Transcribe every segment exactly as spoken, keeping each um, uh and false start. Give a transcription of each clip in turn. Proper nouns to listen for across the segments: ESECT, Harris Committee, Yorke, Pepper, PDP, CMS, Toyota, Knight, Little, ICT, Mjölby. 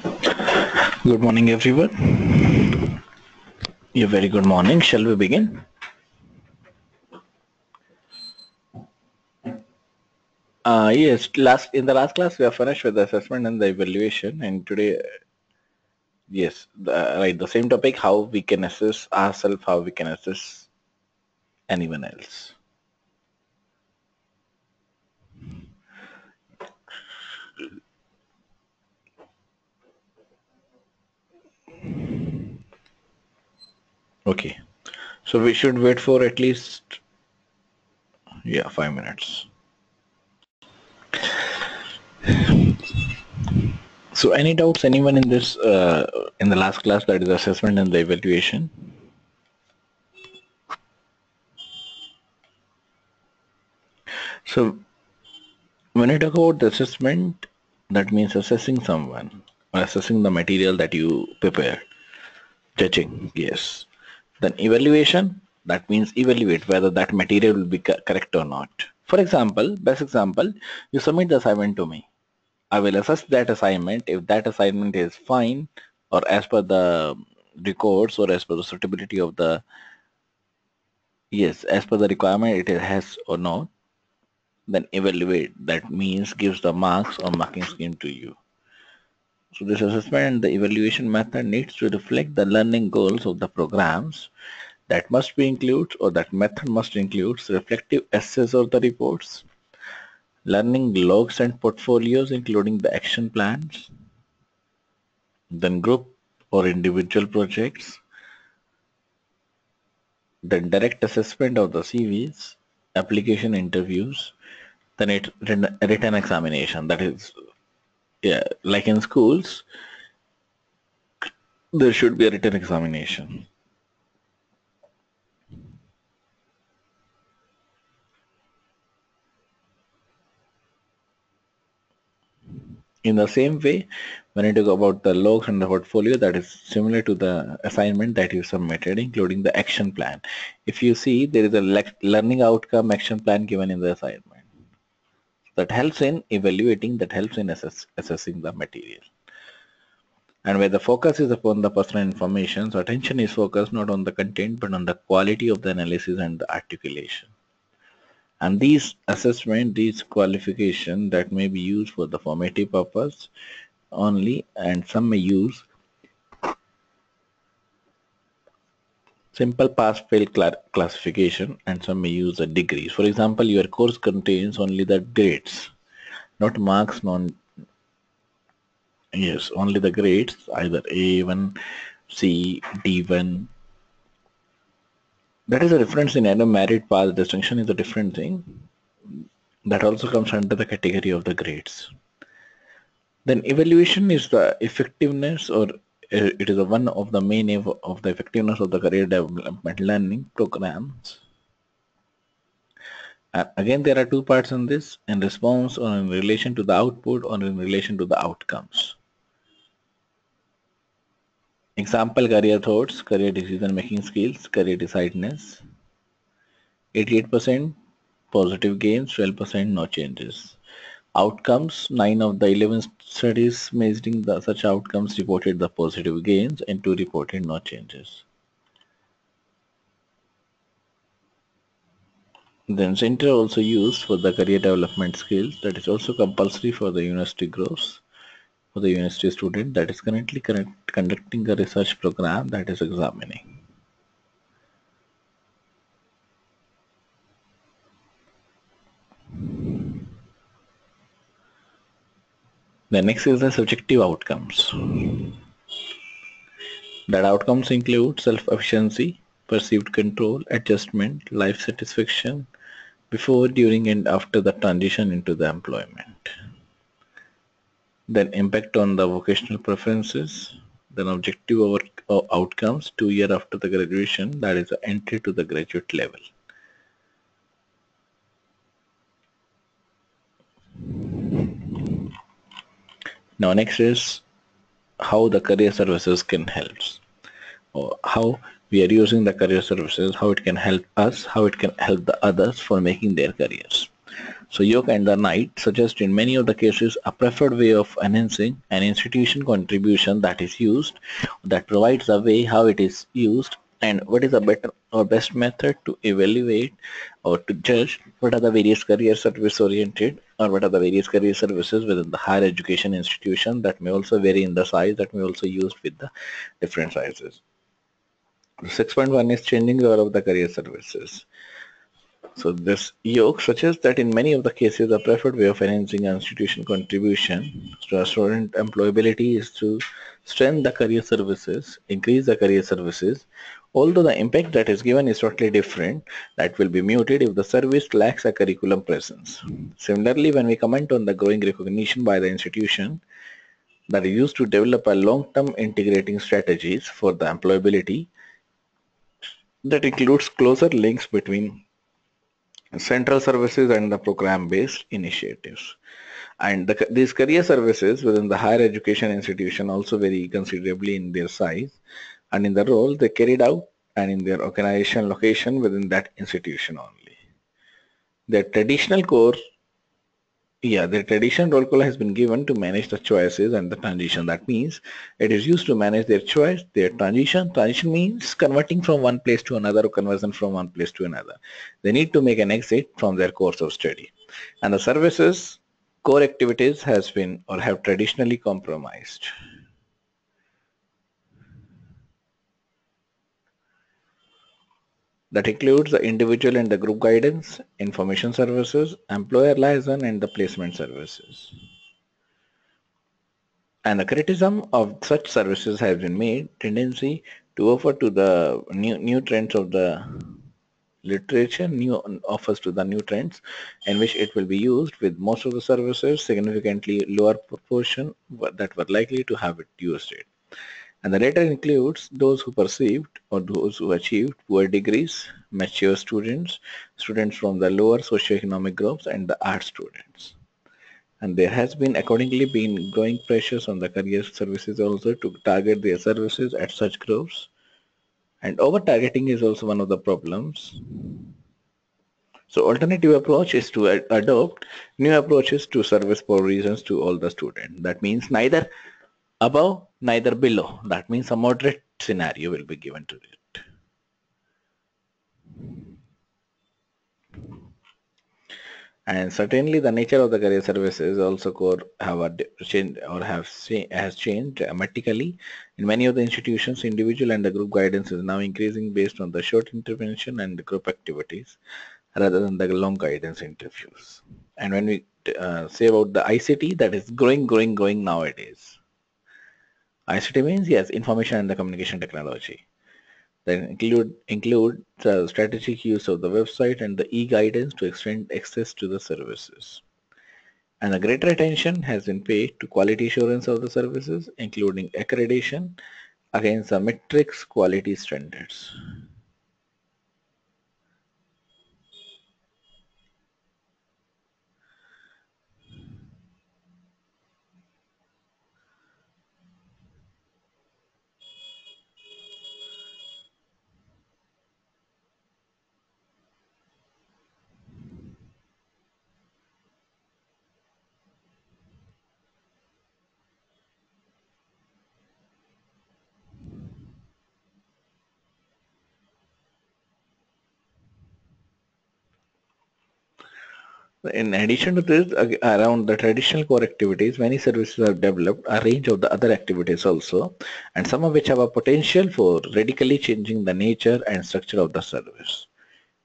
Good morning, everyone. Yeah, very good morning. Shall we begin? Uh, yes, last in the last class we are finished with the assessment and the evaluation, and today, yes, the, right, the same topic: how we can assess ourselves, how we can assess anyone else. Okay, so we should wait for at least yeah five minutes. So any doubts, anyone, in this uh, in the last class, that is assessment and the evaluation? So when I talk about the assessment, that means assessing someone or assessing the material that you prepare, judging, yes. Then evaluation, that means evaluate whether that material will be correct or not. For example, best example, you submit the assignment to me. I will assess that assignment. If that assignment is fine or as per the records or as per the suitability of the, yes, as per the requirement it has or not, then evaluate. That means gives the marks or marking scheme to you. So this assessment and the evaluation method needs to reflect the learning goals of the programs. That must be includes, or that method must include, reflective essays of the reports, learning logs and portfolios including the action plans, then group or individual projects, then direct assessment of the C Vs, application interviews, then it written examination. That is, yeah, like in schools there should be a written examination. In the same way, when I talk about the logs and the portfolio, that is similar to the assignment that you submitted, including the action plan. If you see, there is a learning outcome action plan given in the assignment. That helps in evaluating, that helps in assess, assessing the material. And where the focus is upon the personal information, so attention is focused not on the content but on the quality of the analysis and the articulation. And these assessment, these qualification, that may be used for the formative purpose only, and some may use simple pass-fail classification, and some may use the degrees. For example, your course contains only the grades, not marks, non yes, only the grades, either A one, C, D one. That is a difference in either merit, pass, distinction is a different thing. That also comes under the category of the grades. Then evaluation is the effectiveness, or it is a one of the main aim of the effectiveness of the career development learning programs. And again, there are two parts in this: in response or in relation to the output, or in relation to the outcomes. Example: career thoughts, career decision making skills, career decisiveness. eighty-eight percent positive gains, twelve percent no changes. Outcomes: nine of the eleven studies measuring the such outcomes reported the positive gains, and two reported no changes. Then center also used for the career development skills, that is also compulsory for the university groups. For the university student that is currently conducting a research program, that is examining. The next is the subjective outcomes. That outcomes include self-efficiency, perceived control, adjustment, life satisfaction before, during and after the transition into the employment. Then impact on the vocational preferences. Then objective outcomes two years after the graduation, that is the entry to the graduate level. Now next is how the career services can help, or how we are using the career services, how it can help us, how it can help the others for making their careers. So Yorke and the Knight suggest in many of the cases a preferred way of enhancing an institution contribution that is used, that provides a way how it is used, and what is a better or best method to evaluate or to judge what are the various career service oriented or what are the various career services within the higher education institution that may also vary in the size, that may also used with the different sizes. six point one is changing the order of the career services. So this Yorke suggests that in many of the cases a preferred way of enhancing an institution contribution to a student employability is to strengthen the career services, increase the career services, although the impact that is given is totally different, that will be muted if the service lacks a curriculum presence. Similarly, when we comment on the growing recognition by the institution that is used to develop a long-term integrating strategies for the employability, that includes closer links between central services and the program-based initiatives. And the, these career services within the higher education institution also vary considerably in their size and in the role they carried out and in their organization location within that institution only. Their traditional core, yeah, the traditional role call has been given to manage the choices and the transition. That means it is used to manage their choice, their transition. Transition means converting from one place to another or conversion from one place to another. They need to make an exit from their course of study. And the services, core activities has been or have traditionally compromised. That includes the individual and the group guidance, information services, employer liaison and the placement services. And the criticism of such services has been made, tendency to offer to the new, new trends of the literature, new offers to the new trends in which it will be used with most of the services, significantly lower proportion that were likely to have it used it. And the latter includes those who perceived or those who achieved poor degrees, mature students, students from the lower socioeconomic groups and the art students. And there has been accordingly been growing pressures on the career services also to target their services at such groups. And over-targeting is also one of the problems. So alternative approach is to ad adopt new approaches to service for reasons to all the students. That means neither above neither below, that means a moderate scenario will be given to it. And certainly the nature of the career services also core have a change or have has changed dramatically. In many of the institutions, individual and the group guidance is now increasing based on the short intervention and the group activities rather than the long guidance interviews. And when we uh, say about the I C T, that is growing, growing, growing nowadays. I C T means, yes, information and the communication technology. Then include include the strategic use of the website and the e-guidance to extend access to the services. And a greater attention has been paid to quality assurance of the services, including accreditation against the metrics quality standards. In addition to this, around the traditional core activities, many services have developed a range of the other activities also, and some of which have a potential for radically changing the nature and structure of the service.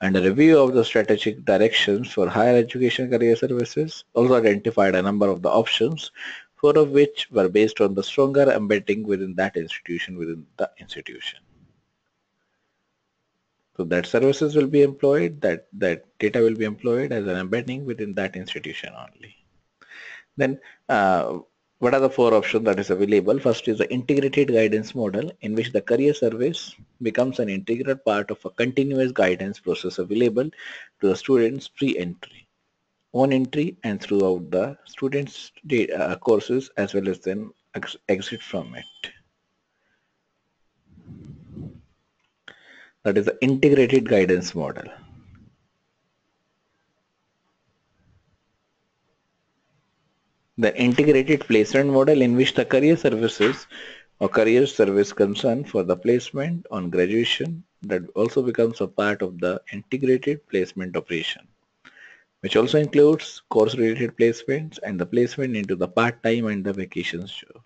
And a review of the strategic directions for higher education career services also identified a number of the options, four of which were based on the stronger embedding within that institution within the institution. So that services will be employed, that, that data will be employed as an embedding within that institution only. Then uh, what are the four options that is available? First is the integrated guidance model, in which the career service becomes an integral part of a continuous guidance process available to the students pre-entry, on entry and throughout the students' data, uh, courses, as well as then ex exit from it. That is the integrated guidance model. the integrated placement model in which the career services or career service concern for the placement on graduation that also becomes a part of the integrated placement operation, which also includes course related placements and the placement into the part-time and the vacations job.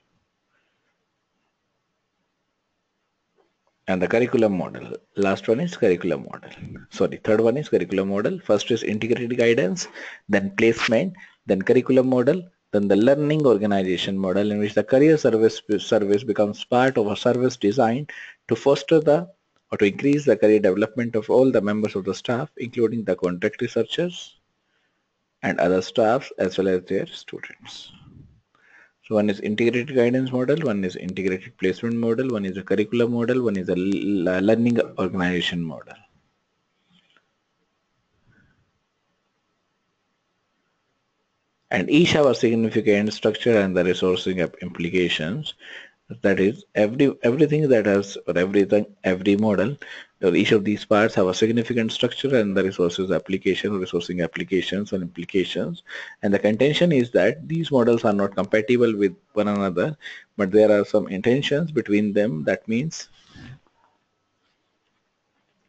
And the curriculum model, last one is curriculum model, sorry third one is curriculum model. First is integrated guidance, then placement, then curriculum model, then the learning organization model, in which the career service service becomes part of a service design to foster the or to increase the career development of all the members of the staff, including the contract researchers and other staffs as well as their students. So one is integrated guidance model, one is integrated placement model, one is a curriculum model, one is a learning organization model. And each have a significant structure and the resourcing implications. That is, every everything that has or everything every model or each of these parts have a significant structure and the resources application, resourcing applications and implications. And the contention is that these models are not compatible with one another, but there are some intentions between them. That means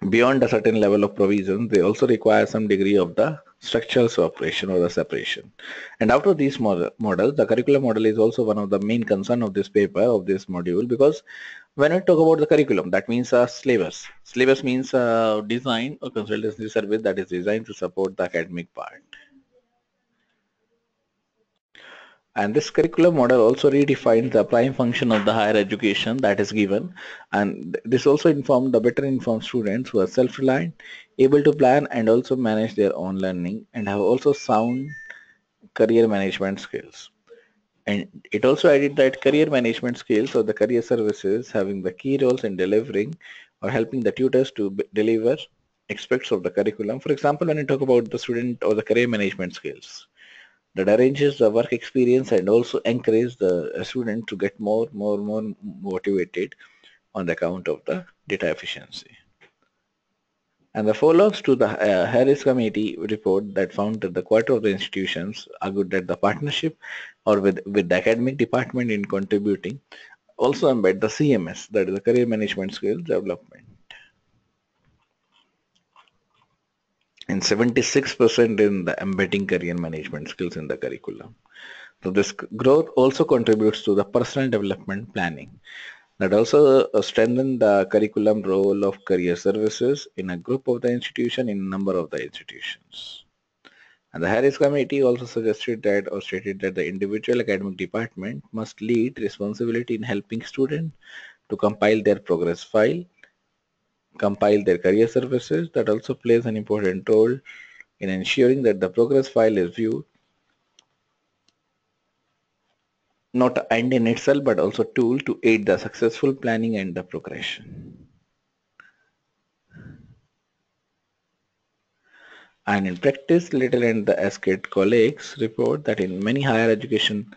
beyond a certain level of provision, they also require some degree of the structural separation or the separation. And after these model, models, the curriculum model is also one of the main concern of this paper, of this module, because when we talk about the curriculum, that means a syllabus. Syllabus means a design or consultancy service that is designed to support the academic part. And this curriculum model also redefines the prime function of the higher education that is given, and this also informed the better informed students who are self-reliant, able to plan and also manage their own learning and have also sound career management skills. And it also added that career management skills or the career services having the key roles in delivering or helping the tutors to deliver aspects of the curriculum. For example, when you talk about the student or the career management skills, that arranges the work experience and also encourages the student to get more more more motivated on the account of the data efficiency. And the follow-ups to the uh, Harris Committee report that found that the quarter of the institutions argued that the partnership or with, with the academic department in contributing also embed the C M S, that is the career management skills development. And seventy-six percent in the embedding career management skills in the curriculum. So this growth also contributes to the personal development planning. That also strengthens the curriculum role of career services in a group of the institution, in a number of the institutions. And the Harris Committee also suggested that or stated that the individual academic department must lead responsibility in helping students to compile their progress file, compile their career services. That also plays an important role in ensuring that the progress file is viewed not an end in itself but also a tool to aid the successful planning and the progression. And in practice, Little and the ESECT colleagues report that in many higher education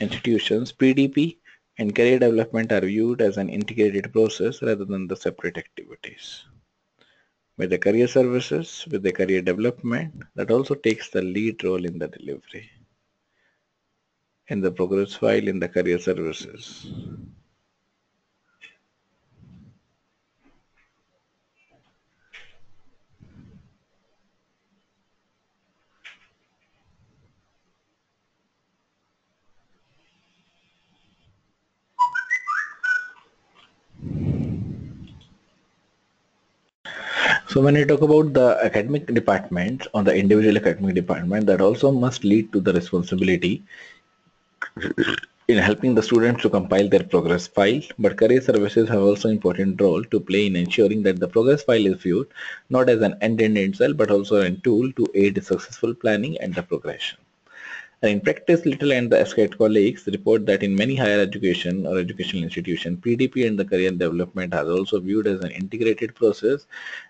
institutions, P D P and career development are viewed as an integrated process rather than the separate activities. With the career services, with the career development, that also takes the lead role in the delivery, in the progress file, in the career services. So when you talk about the academic department or the individual academic department, that also must lead to the responsibility in helping the students to compile their progress file, but career services have also an important role to play in ensuring that the progress file is viewed not as an end in itself but also a tool to aid successful planning and the progression. And in practice, Little and the ESECT colleagues report that in many higher education or educational institutions, P D P and the career development are also viewed as an integrated process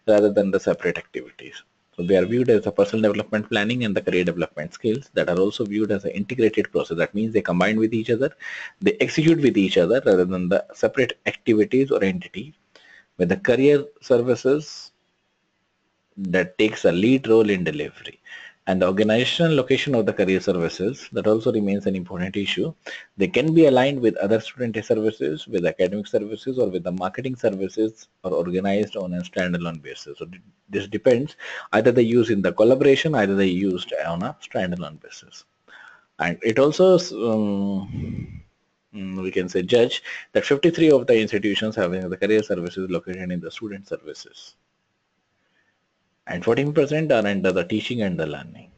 rather than the separate activities. So they are viewed as the personal development planning and the career development skills that are also viewed as an integrated process. That means they combine with each other, they execute with each other rather than the separate activities or entity. With the career services, that takes a lead role in delivery. and the organizational location of the career services, that also remains an important issue. They can be aligned with other student services, with academic services, or with the marketing services, or organized on a standalone basis. So this depends, either they use in the collaboration, either they used on a standalone basis. And it also um, we can say judge that fifty-three of the institutions having the career services located in the student services, and fourteen percent are under the teaching and the learning.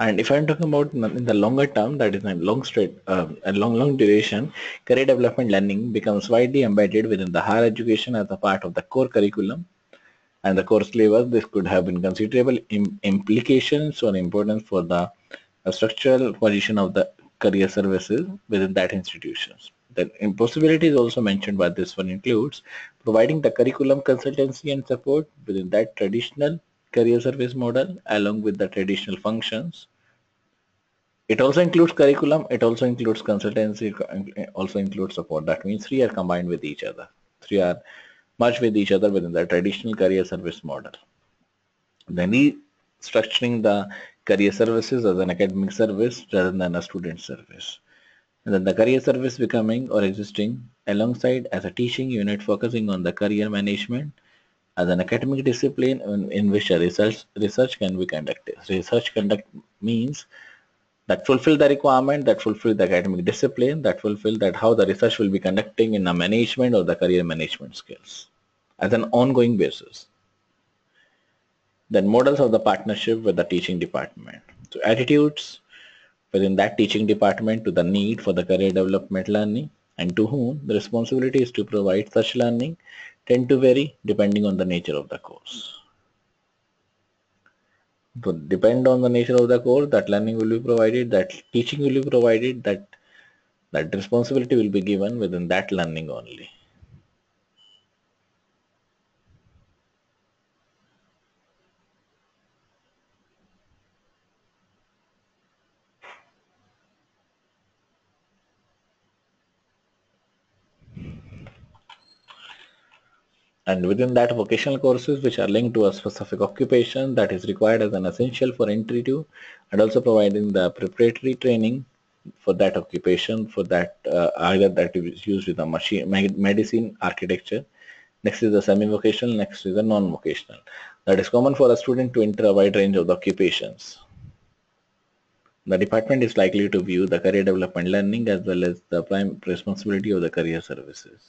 And if I'm talking about in the longer term, that is a long straight, uh, a long, long duration, career development learning becomes widely embedded within the higher education as a part of the core curriculum and the course syllabus. This could have been considerable im implications or importance for the uh, structural position of the career services within that institutions. The impossibilities also mentioned by this one includes providing the curriculum consultancy and support within that traditional career service model along with the traditional functions. It also includes curriculum, it also includes consultancy, also includes support. That means three are combined with each other. Three are merged with each other within the traditional career service model. Then restructuring the career services as an academic service rather than a student service. And then the career service becoming or existing alongside as a teaching unit focusing on the career management as an academic discipline in, in which a research research can be conducted. Research conduct means that fulfill the requirement, that fulfill the academic discipline, that fulfill that how the research will be conducting in a management or the career management skills as an ongoing basis. Then models of the partnership with the teaching department. So attitudes within that teaching department to the need for the career development learning and to whom the responsibility is to provide such learning tend to vary depending on the nature of the course. So depend on the nature of the course, that learning will be provided, that teaching will be provided, that that responsibility will be given within that learning only. And within that, vocational courses which are linked to a specific occupation that is required as an essential for entry to, and also providing the preparatory training for that occupation, for that uh, either that is used with a machine, medicine, architecture. Next is the semi-vocational, next is the non-vocational. That is common for a student to enter a wide range of the occupations. The department is likely to view the career development learning as well as the prime responsibility of the career services.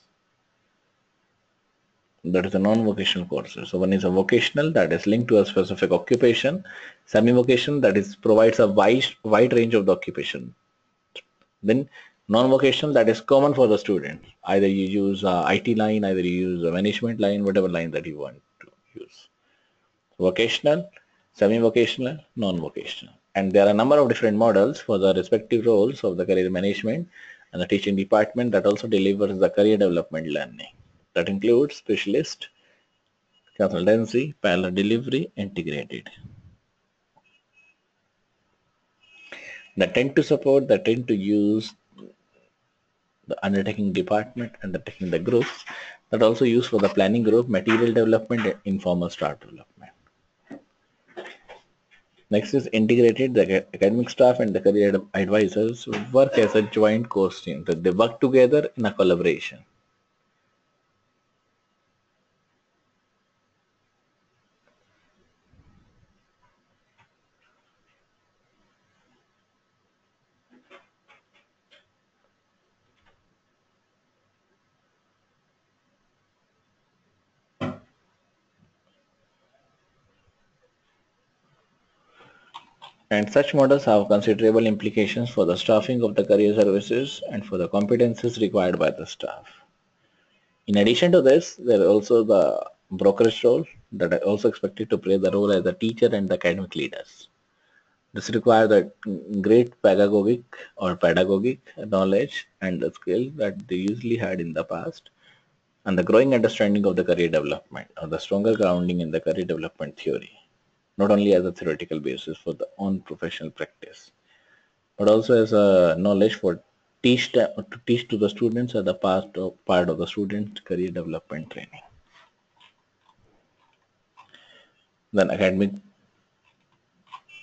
That is a non-vocational courses. So one is a vocational that is linked to a specific occupation, semi-vocational that is provides a wide wide range of the occupation. Then non-vocational that is common for the student. Either you use a I T line, either you use a management line, whatever line that you want to use. Vocational, semi-vocational, non-vocational, and there are a number of different models for the respective roles of the career management and the teaching department that also delivers the career development learning. That includes specialist, consultancy, parallel delivery, integrated. They tend to support, they tend to use the undertaking department, undertaking the groups, that also used for the planning group, material development, and informal staff development. Next is integrated, the academic staff and the career advisors work as a joint course team, that they work together in a collaboration. And such models have considerable implications for the staffing of the career services and for the competencies required by the staff. In addition to this, there are also the brokerage roles that are also expected to play the role as a teacher and the academic leaders. This requires a great pedagogic or pedagogic knowledge and the skill that they usually had in the past, and the growing understanding of the career development or the stronger grounding in the career development theory, not only as a theoretical basis for the own professional practice. but also as a knowledge for teach to, to teach to the students at the part of, part of the student career development training. Then academic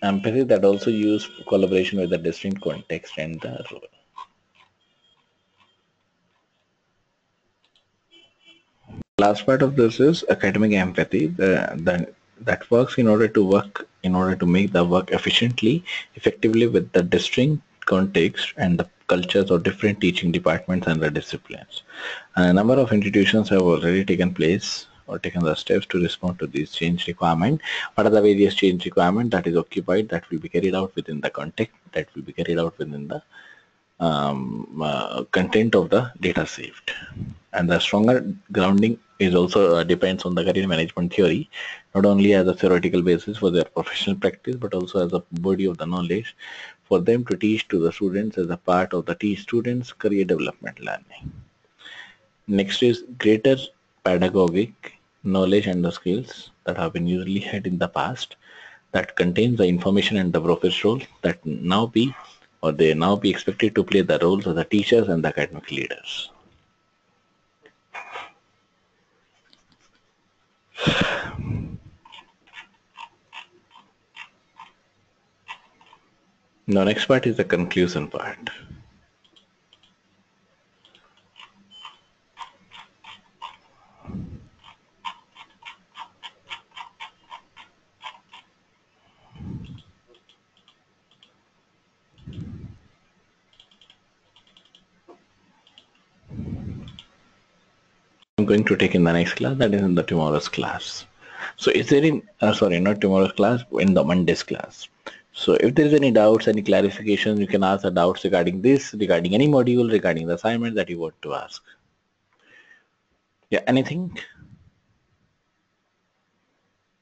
empathy that also use collaboration with the distinct context and the role. Last part of this is academic empathy the, the, that works in order to work in order to make the work efficiently, effectively with the distinct context and the cultures of different teaching departments and the disciplines. A number of institutions have already taken place or taken the steps to respond to these change requirements. What are the various change requirements that is occupied that will be carried out within the context, that will be carried out within the um, uh, content of the data saved. And the stronger grounding is also uh, depends on the career management theory, not only as a theoretical basis for their professional practice but also as a body of the knowledge for them to teach to the students as a part of the teach students career development learning. Next is greater pedagogic knowledge and the skills that have been usually had in the past that contains the information and the professor's role that now be or they now be expected to play the roles of the teachers and the academic leaders. Now next part is the conclusion part. I'm going to take in the next class, that is in the tomorrow's class. So is there in uh, sorry not tomorrow's class, in the Monday's class. So if there is any doubts, any clarifications, you can ask the doubts regarding this, regarding any module, regarding the assignment that you want to ask. Yeah, anything?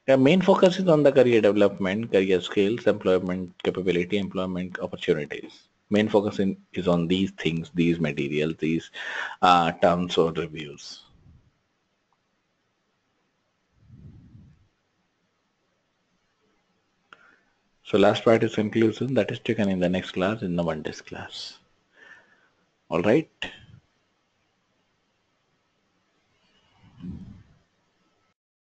The main focus is on the career development, career skills, employment capability, employment opportunities. Main focus in, is on these things, these materials, these uh, terms or reviews. So last part is conclusion that is taken in the next class, in the Monday's class. All right.